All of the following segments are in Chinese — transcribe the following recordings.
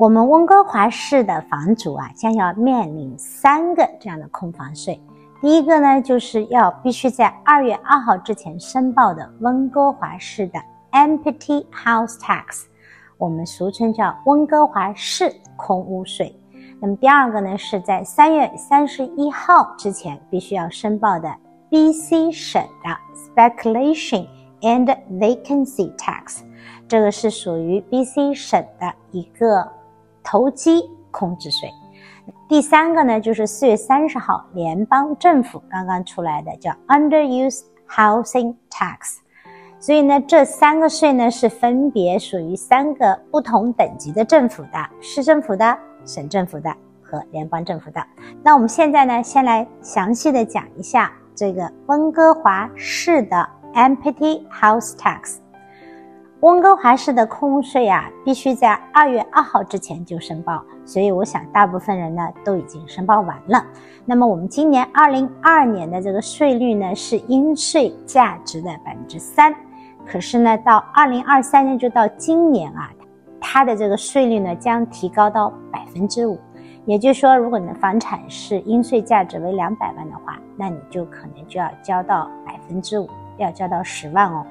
我们温哥华市的房主啊，将要面临3个这样的空房税。第一个呢，就是要必须在2月2号之前申报的温哥华市的 Empty House Tax， 我们俗称叫温哥华市空屋税。那么第二个呢，是在3月31号之前必须要申报的 BC 省的 Speculation and Vacancy Tax， 这个是属于 BC 省的一个投机空置税。第三个呢，就是4月30号联邦政府刚刚出来的叫 Underused Housing Tax。 所以呢，这3个税呢是分别属于3个不同等级的政府的，市政府的、省政府的和联邦政府的。那我们现在呢，先来详细的讲一下这个温哥华市的 Empty House Tax。 温哥华市的空屋税啊，必须在2月2号之前就申报，所以我想大部分人呢都已经申报完了。那么我们今年2022年的这个税率呢是应税价值的 3%， 可是呢到2023年就到今年啊，它的这个税率呢将提高到 5%， 也就是说如果你的房产是应税价值为200万的话，那你就可能就要交到 5%， 要交到10万哦。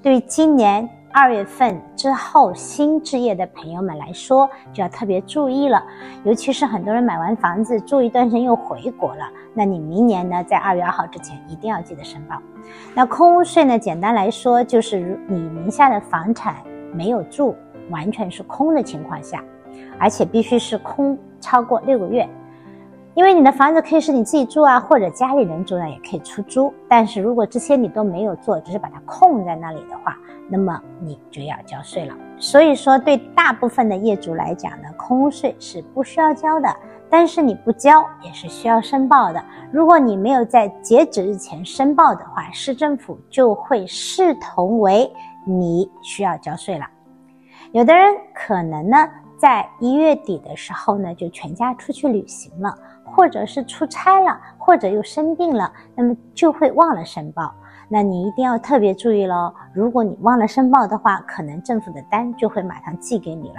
对于今年2月份之后新置业的朋友们来说，就要特别注意了，尤其是很多人买完房子住一段时间又回国了，那你明年呢在2月2号之前一定要记得申报。那空屋税呢，简单来说就是你名下的房产没有住，完全是空的情况下，而且必须是空超过6个月。因为你的房子可以是你自己住啊，或者家里人住呢，也可以出租，但是如果这些你都没有做，只是把它空在那里的话，那么你就要交税了。所以说对大部分的业主来讲呢，空屋税是不需要交的，但是你不交也是需要申报的。如果你没有在截止日前申报的话，市政府就会视同为你需要交税了。有的人可能呢在1月底的时候呢就全家出去旅行了，或者是出差了，或者又生病了，那么就会忘了申报。那你一定要特别注意咯，如果你忘了申报的话，可能政府的单就会马上寄给你了。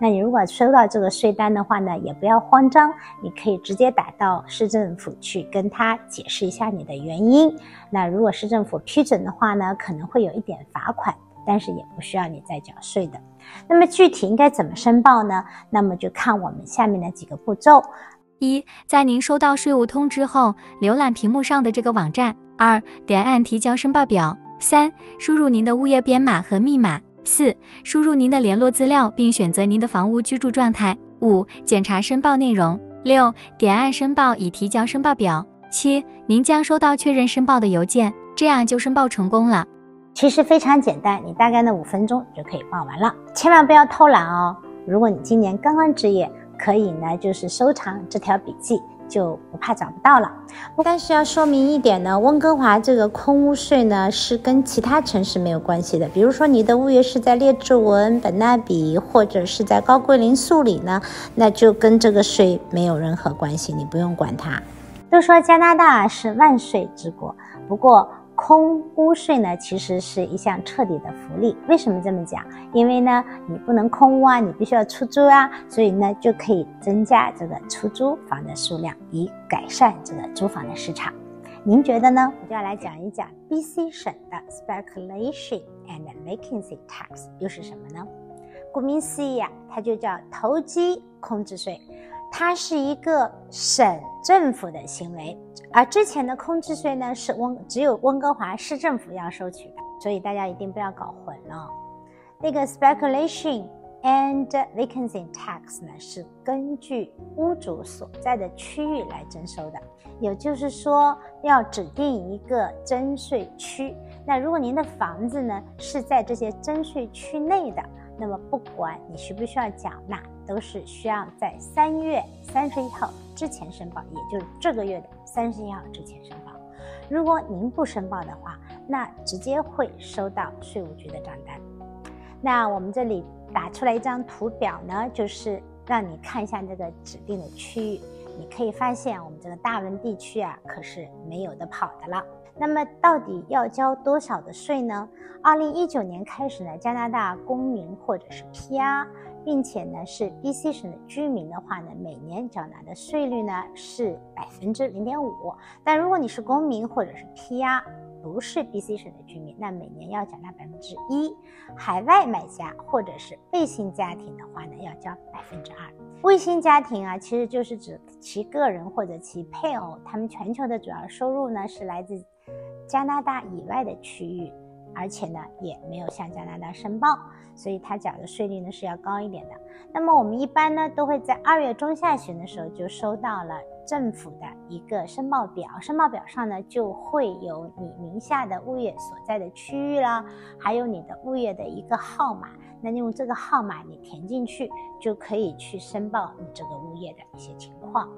那你如果收到这个税单的话呢，也不要慌张，你可以直接打到市政府去跟他解释一下你的原因。那如果市政府批准的话呢，可能会有一点罚款，但是也不需要你再缴税的。那么具体应该怎么申报呢？那么就看我们下面的几个步骤。1. 在您收到税务通知后，浏览屏幕上的这个网站。 2. 点按提交申报表。 3. 输入您的物业编码和密码。 4. 输入您的联络资料并选择您的房屋居住状态。 5. 检查申报内容。 6. 点按申报以提交申报表。 7. 您将收到确认申报的邮件，这样就申报成功了。其实非常简单，你大概呢5分钟就可以报完了。千万不要偷懒哦，如果你今年刚刚置业，可以呢，就是收藏这条笔记，就不怕找不到了。但是要说明一点呢，温哥华这个空屋税呢是跟其他城市没有关系的。比如说你的物业是在列治文、本纳比或者是在高桂林、素里呢，那就跟这个税没有任何关系，你不用管它。都说加拿大是万税之国，不过空屋税呢其实是一项彻底的福利。为什么这么讲？因为呢你不能空屋啊，你必须要出租啊，所以呢就可以增加这个出租房的数量，以改善这个租房的市场。您觉得呢？我就要来讲一讲 BC 省的 Speculation and Vacancy Tax 又是什么呢？顾名思义啊，它就叫投机空置税，它是一个省政府的行为，而之前的空置税呢是只有温哥华市政府要收取的，所以大家一定不要搞混了。那个 Speculation and Vacancy Tax 呢是根据屋主所在的区域来征收的，也就是说要指定一个征税区。那如果您的房子呢是在这些征税区内的，那么不管你需不需要缴纳，都是需要在3月31号之前申报，也就是这个月的31号之前申报。如果您不申报的话，那直接会收到税务局的账单。那我们这里打出来一张图表呢，就是让你看一下这个指定的区域。你可以发现我们这个大文地区啊，可是没有的跑的了。那么到底要交多少的税呢？2019年开始呢，加拿大公民或者是 PR 并且呢是 BC 省的居民的话呢，每年缴纳的税率呢是 0.5%， 但如果你是公民或者是 PR， 不是 BC 省的居民，那每年要缴纳 1%。 海外买家或者是卫星家庭的话呢，要交 2%。 卫星家庭啊，其实就是指其个人或者其配偶，他们全球的主要收入呢是来自加拿大以外的区域，而且呢也没有向加拿大申报，所以他缴的税率呢是要高一点的。那么我们一般呢都会在2月中下旬的时候就收到了政府的一个申报表，申报表上呢就会有你名下的物业所在的区域啦，还有你的物业的一个号码，那用这个号码你填进去就可以去申报你这个物业的一些情况。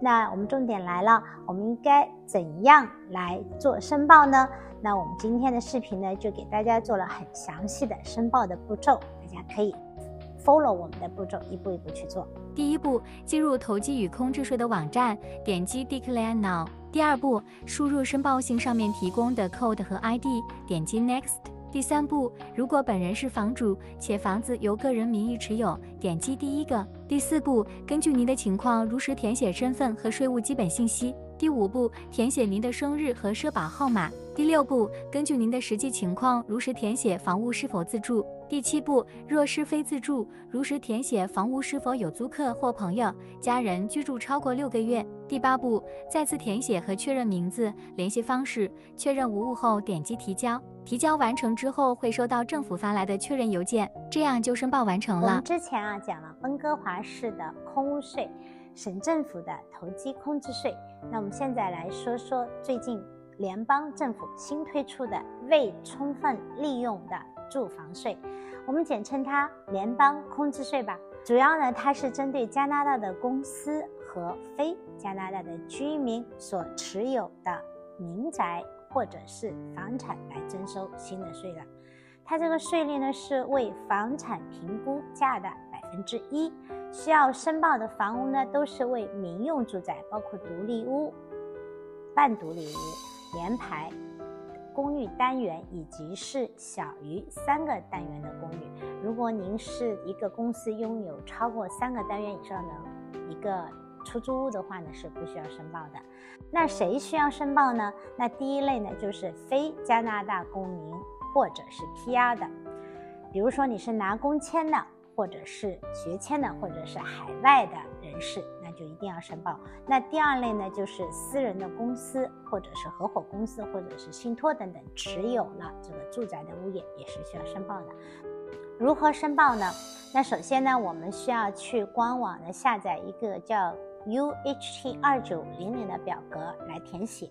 那我们重点来了，我们应该怎样来做申报呢？那我们今天的视频呢就给大家做了很详细的申报的步骤，大家可以 follow 我们的步骤，一步一步去做。第一步，进入投机与空置税的网站，点击 Declare Now。第二步，输入申报信上面提供的 code 和 ID， 点击 Next。第三步，如果本人是房主且房子由个人名义持有，点击第一个。第四步，根据您的情况如实填写身份和税务基本信息。第五步，填写您的生日和社保号码。第六步，根据您的实际情况如实填写房屋是否自住。第七步，若是非自住，如实填写房屋是否有租客或朋友、家人居住超过6个月。第八步，再次填写和确认名字、联系方式，确认无误后点击提交。提交完成之后会收到政府发来的确认邮件，这样就申报完成了。我们之前啊讲了温哥华市的空屋税，省政府的投机空置税，那我们现在来说说最近联邦政府新推出的未充分利用的住房税，我们简称它联邦空置税吧。主要呢，它是针对加拿大的公司和非加拿大的居民所持有的民宅或者是房产来征收新的税了。它这个税率呢是为房产评估价的 1%， 需要申报的房屋呢都是为民用住宅，包括独立屋、半独立屋、联排、公寓单元以及是小于3个单元的公寓。如果您是一个公司拥有超过3个单元以上的一个出租屋的话呢，是不需要申报的。那谁需要申报呢？那第一类呢，就是非加拿大公民或者是 PR 的，比如说你是拿工签的，或者是学签的，或者是海外的人士，那就一定要申报。那第二类呢，就是私人的公司或者是合伙公司或者是信托等等持有了这个住宅的物业，也是需要申报的。如何申报呢？那首先呢，我们需要去官网呢下载一个叫 UHT2900的表格来填写，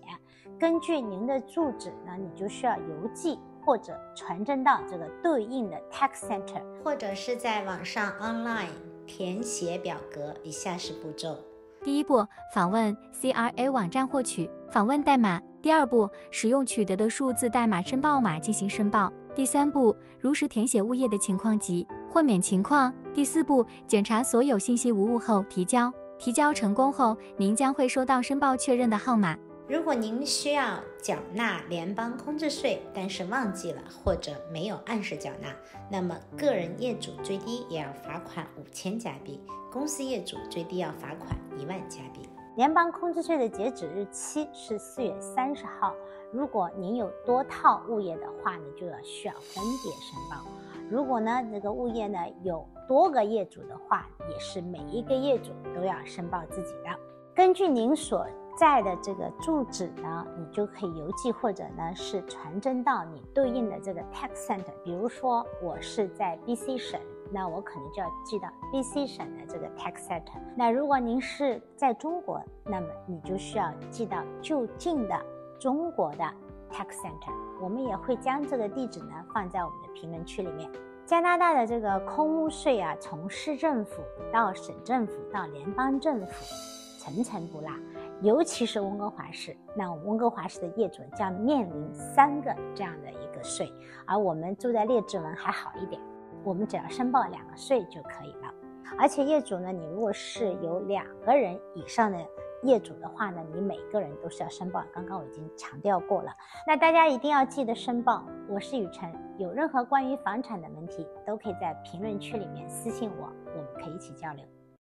根据您的住址呢，你就需要邮寄或者传真到这个对应的 tax center， 或者是在网上 online 填写表格。以下是步骤：第一步，访问 CRA 网站获取访问代码；第二步，使用取得的数字代码申报码进行申报；第三步，如实填写物业的情况及豁免情况；第四步，检查所有信息无误后提交。提交成功后，您将会收到申报确认的号码。如果您需要缴纳联邦空置税，但是忘记了或者没有按时缴纳，那么个人业主最低也要罚款5000加币，公司业主最低要罚款10000加币。联邦空置税的截止日期是4月30号，如果您有多套物业的话呢，就要需要分别申报。如果呢这个物业呢有多个业主的话，也是每一个业主都要申报自己的。根据您所在的这个住址呢，你就可以邮寄或者呢是传真到你对应的这个 tax center。 比如说我是在 BC 省，那我可能就要寄到 BC 省的这个 tax center。 那如果您是在中国，那么你就需要寄到就近的中国的 tax center。 我们也会将这个地址呢放在我们的评论区里面。加拿大的这个空屋税啊，从市政府到省政府到联邦政府层层不落，尤其是温哥华市。那我们温哥华市的业主将面临3个这样的一个税，而我们住在列治文还好一点，我们只要申报2个税就可以了。而且业主呢，你如果是有2个人以上的业主的话呢，你每个人都是要申报。刚刚我已经强调过了，那大家一定要记得申报。我是雨辰，有任何关于房产的问题，都可以在评论区里面私信我，我们可以一起交流。